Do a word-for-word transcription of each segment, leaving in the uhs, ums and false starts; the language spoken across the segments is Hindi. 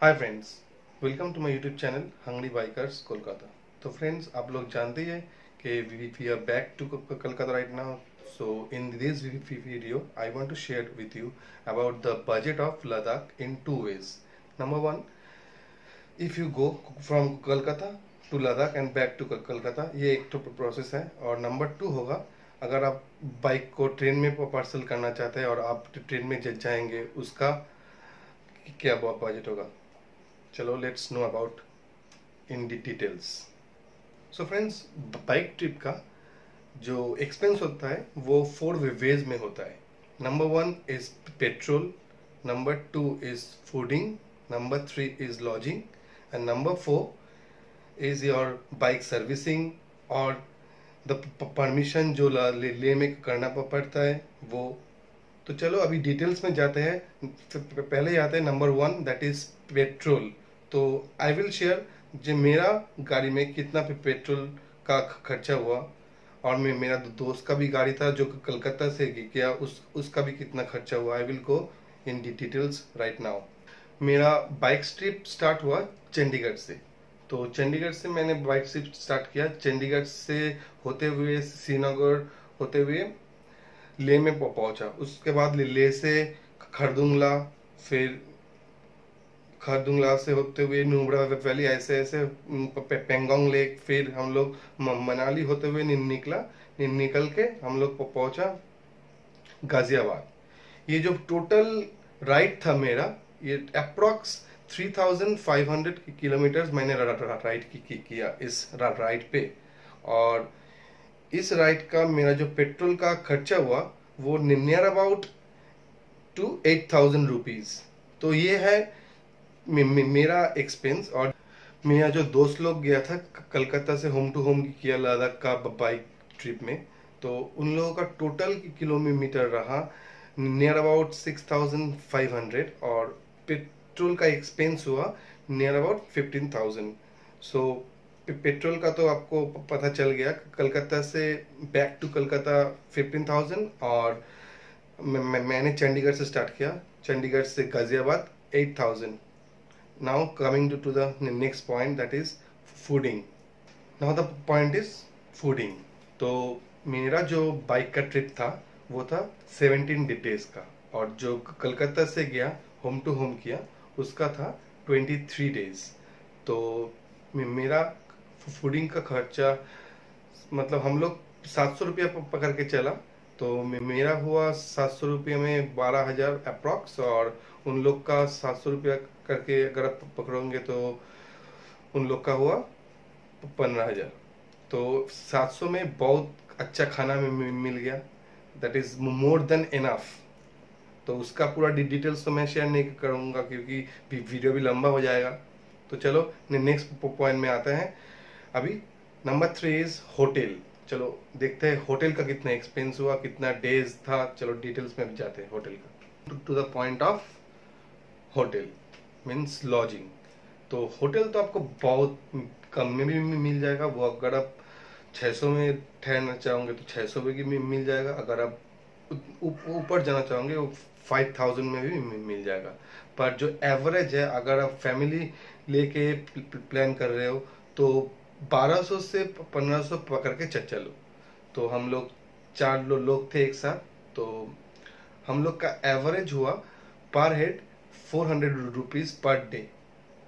Hi friends, welcome to my YouTube channel hungry bikers Kolkata. तो फ्रेंड्स, आप लोग जानते हैं कि we are back to Calcutta right now. So in this video I want to share with you about the budget of Ladakh in two ways. Number one, if you go from Calcutta to Ladakh and back to Calcutta, ये एक तो प्रोसेस है। और नंबर टू होगा, अगर आप बाइक को ट्रेन में पार्सल करना चाहते हैं और आप ट्रेन में जाएंगे, उसका क्या बजट होगा। चलो let's know about in details. So friends, bike trip का जो एक्सपेंस होता है वो फोर वेज में होता है। Number one is petrol, number two is fooding, number three is lodging and number four is your bike servicing और द परमिशन जो ले, ले में करना पड़ता है वो। तो चलो अभी डिटेल्स में जाते हैं। पहले जाते हैं number one, that is petrol. तो आई विल शेयर जो मेरा गाड़ी में कितना पेट्रोल का खर्चा हुआ और मैं मेरा दोस्त का भी गाड़ी था जो कलकत्ता से गया, उस उसका भी कितना खर्चा हुआ। I will go in details right now. मेरा बाइक ट्रिप स्टार्ट हुआ चंडीगढ़ से। तो चंडीगढ़ से मैंने बाइक ट्रिप स्टार्ट किया। चंडीगढ़ से होते हुए श्रीनगर होते हुए लेह में पहुंचा। उसके बाद लेह से खरदुंग ला, फिर खरदुंग ला से होते हुए नुब्रा वैली, ऐसे ऐसे पेंगोंग लेक, फिर हम लोग मनाली होते हुए निकला निकल के हम लोग पहुंचा गाजियाबाद। ये जो टोटल राइड था मेरा, ये approx three thousand five hundred kilometres मैंने राइड किया इस राइड पे। और इस राइड का मेरा जो पेट्रोल का खर्चा हुआ वो near about two eight thousand rupees. तो ये है मे, मे, मेरा एक्सपेंस। और मेरा जो दोस्त लोग गया था कलकत्ता से होम टू होम किया लद्दाख का बाइक ट्रिप में, तो उन लोगों का टोटल किलोमीटर रहा near about six thousand five hundred. और पेट्रोल का एक्सपेंस हुआ near about fifteen thousand. So petrol का तो आपको पता चल गया, कलकत्ता से back to Calcutta fifteen thousand. और मैंने चंडीगढ़ से स्टार्ट किया, चंडीगढ़ से Ghaziabad eight thousand. Now coming to the next point, that is fooding. Now the point is fooding. तो मेरा जो बाइक का ट्रिप था वो था सेवेंटीन डेज का, और जो कलकत्ता से गया होम टू होम किया उसका था ट्वेंटी थ्री डेज। तो मेरा फूडिंग का खर्चा, मतलब हम लोग सात सौ रुपया पकड़ के चला, तो मेरा हुआ सात सौ रुपये में बारह हज़ार अप्रॉक्स। और उन लोग का सात सौ रुपया करके अगर आप पकड़ोगे तो उन लोग का हुआ पंद्रह हज़ार। तो सात सौ में बहुत अच्छा खाना में मिल गया, that is more than enough. तो उसका पूरा डिटेल्स तो मैं शेयर नहीं करूँगा क्योंकि वीडियो भी लंबा हो जाएगा। तो चलो नेक्स्ट पॉइंट में आते हैं। अभी नंबर थ्री इज होटल। चलो देखते हैं होटल का कितना एक्सपेंस हुआ, कितना डेज था। चलो डिटेल्स में भी जाते हैं होटल का। To the point of hotel means lodging. तो होटल तो आपको बहुत कम में भी मिल जाएगा। वो अगर आप छह सौ में ठहरना चाहोगे तो छह सौ में भी मिल जाएगा। अगर आप ऊपर जाना चाहोगे वो फाइव थाउजेंड में भी मिल जाएगा। पर जो एवरेज है, अगर आप फैमिली लेके प्लान कर रहे हो तो बारह सौ से पंद्रह सौ पकड़ के चल चलो। तो हम लोग चार लो, लोग थे एक साथ, तो हम लोग का एवरेज हुआ per head four hundred rupees per day.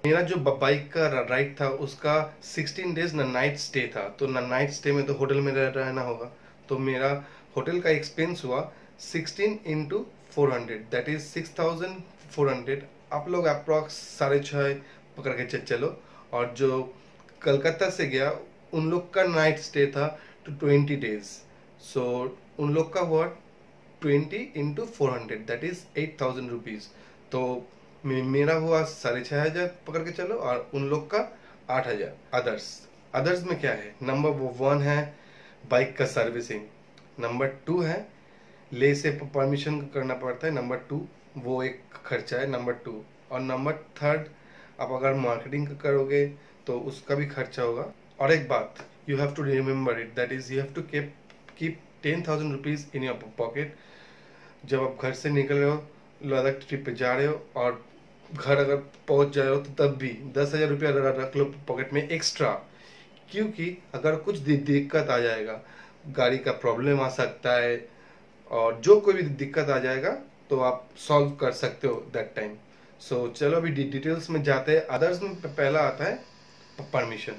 मेरा जो बाइक का राइड था उसका सिक्सटीन डेज ना नाइट स्टे था, तो ना नाइट स्टे में तो होटल में रहना होगा। तो मेरा होटल का एक्सपेंस हुआ sixteen into four hundred, that is six thousand four hundred. आप लोग अप्रॉक्स साढ़े छः पकड़ के चलो। और जो कलकत्ता से गया उन लोग का नाइट स्टे था टू ट्वेंटी डेज। सो उन लोग का हुआ twenty into four hundred, that is eight thousand rupees. तो मेरा हुआ साढ़े छः हज़ार पकड़ के चलो और उन लोग का आठ हज़ार। अदर्स अदर्स में क्या है? नंबर वन है बाइक का सर्विसिंग, नंबर टू है ले से परमिशन करना पड़ता है, नंबर टू वो एक खर्चा है नंबर टू। और नंबर थर्ड, आप अगर मार्केटिंग करोगे तो उसका भी खर्चा होगा। और एक बात you have to remember it, that is you have to keep keep ten thousand rupees in your pocket. जब आप घर से निकल रहे हो, लद्दाख ट्रिप पे जा रहे हो और घर अगर पहुंच जाए तो तब भी दस हज़ार रुपया रख लो पॉकेट में एक्स्ट्रा, क्योंकि अगर कुछ दिक्कत आ जाएगा, गाड़ी का प्रॉब्लम आ सकता है और जो कोई भी दिक्कत आ जाएगा तो आप सॉल्व कर सकते हो दैट टाइम। सो चलो अभी डिटेल्स में जाते हैं। अदर्स में पहला आता है परमिशन।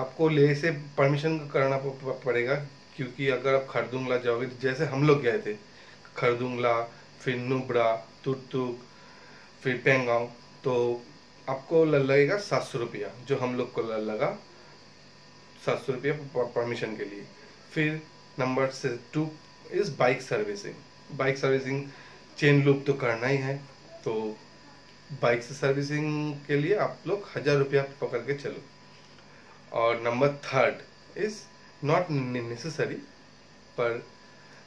आपको लेह से परमिशन कराना पड़ेगा, क्योंकि अगर आप खरदुंग ला जाओगे, जैसे हम लोग गए थे खरदुंग ला, फिर नुब्रा, तुर्तुक, फिर पेंगोंग, तो आपको लगेगा सात सौ रुपया, जो हम लोग को लगा सात सौ रुपया परमिशन के लिए। फिर नंबर से two is bike servicing. Bike servicing chain loop तो करना ही है, तो बाइक से सर्विसिंग के लिए आप लोग हज़ार रुपया पकड़ के चलो। और number third is not necessary, पर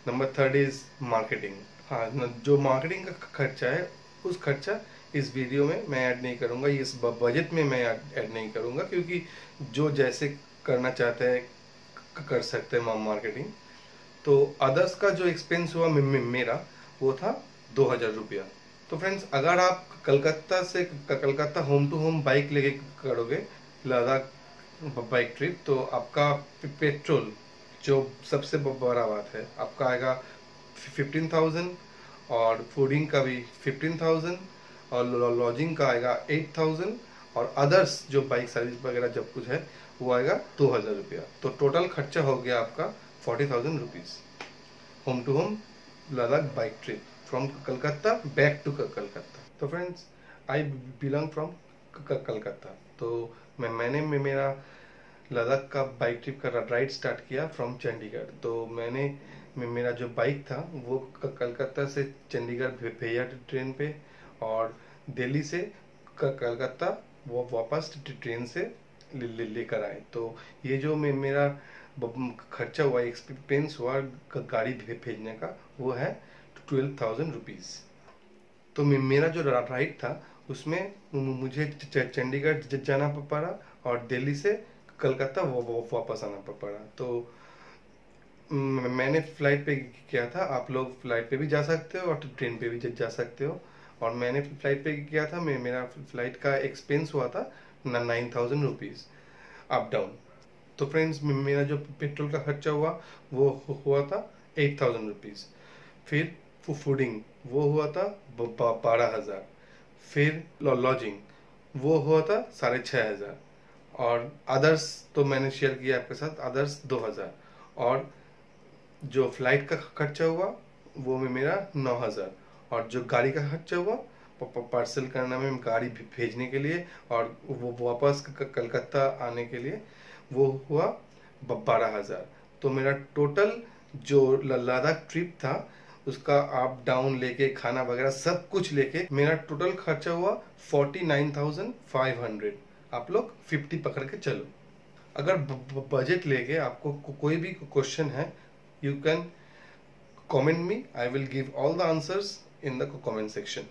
नंबर थर्ड इज़ मार्केटिंग। हाँ, जो मार्केटिंग का खर्चा है उस खर्चा इस वीडियो में मैं ऐड नहीं करूँगा, इस बजट में मैं ऐड नहीं करूँगा, क्योंकि जो जैसे करना चाहते हैं कर सकते हैं मार्केटिंग। तो अदर्स का जो एक्सपेंस हुआ मे, मे, मेरा वो था दो हज़ार रुपया। तो फ्रेंड्स, अगर आप कलकत्ता से Calcutta home to home bike लेके करोगे लद्दाख बाइक ट्रिप, तो आपका पेट्रोल जो सबसे बड़ा बात है आपका आएगा फिफ्टीन थाउजेंड और फूडिंग का भी फिफ्टीन थाउजेंड और लॉजिंग का आएगा एट थाउजेंड और अदर्स जो बाइक सर्विस वगैरह जब कुछ है वो आएगा दो हज़ार रुपया। तो टोटल खर्चा हो गया आपका forty thousand rupees home to home Ladakh bike trip from Calcutta back to Calcutta. तो friends, I belong from Calcutta, तो मैं मैंने मेरा लद्दाख का बाइक ट्रिप का राइड स्टार्ट किया फ्रॉम चंडीगढ़। तो मैंने मेरा जो बाइक था वो कलकत्ता से चंडीगढ़ भेजा ट्रेन पे, और दिल्ली से कलकत्ता वो वापस ट्रेन से लेकर आए। तो ये जो मैं मेरा खर्चा हुआ, एक्सपेंस हुआ गाड़ी भेजने का, वो है ट्वेल्व थाउजेंड रुपीज़। तो मेरा जो राइड था उसमें मुझे चंडीगढ़ जाना पड़ा और दिल्ली से कलकत्ता वो वापस आना पड़ा। तो मैंने फ्लाइट पे किया था, आप लोग फ्लाइट पे भी जा सकते हो और ट्रेन पे भी जा सकते हो, और मैंने फ्लाइट पे किया था। मेरा फ्लाइट का एक्सपेंस हुआ था nine thousand rupees up down. तो फ्रेंड्स, मेरा जो पेट्रोल का खर्चा हुआ वो हुआ था एट थाउजेंड रुपीज़, फिर फूडिंग वो हुआ था बारह हज़ार, फिर लॉजिंग वो हुआ था साढ़े छः हज़ार, और अदर्स तो मैंने शेयर किया आपके साथ, अदर्स दो हज़ार, और जो फ्लाइट का खर्चा हुआ वो में मेरा नौ हज़ार, और जो गाड़ी का खर्चा हुआ पार्सल करना में गाड़ी भेजने के लिए और वो वापस कलकत्ता आने के लिए वो हुआ बारह हज़ार। तो मेरा टोटल जो लद्दाख ट्रिप था उसका अप डाउन लेके, खाना वगैरह सब कुछ लेके, मेरा टोटल खर्चा हुआ forty nine thousand five hundred. आप लोग फिफ्टी पकड़ के चलो। अगर बजट लेके आपको को, कोई भी क्वेश्चन है, you can comment me, I will give all the answers in the comment section.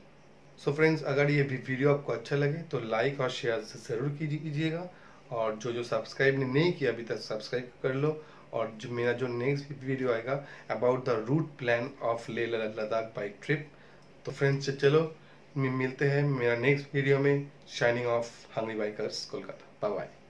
So friends, अगर ये वीडियो आपको अच्छा लगे तो लाइक और शेयर ज़रूर कीजिएगा, और जो जो सब्सक्राइब नहीं किया अभी तक सब्सक्राइब कर लो। और जो मेरा जो नेक्स्ट वीडियो आएगा about the route plan of Leh Ladakh bike trip. तो फ्रेंड्स, चलो मिलते हैं मेरा नेक्स्ट वीडियो में। Shining of hungry bikers Kolkata. Bye bye.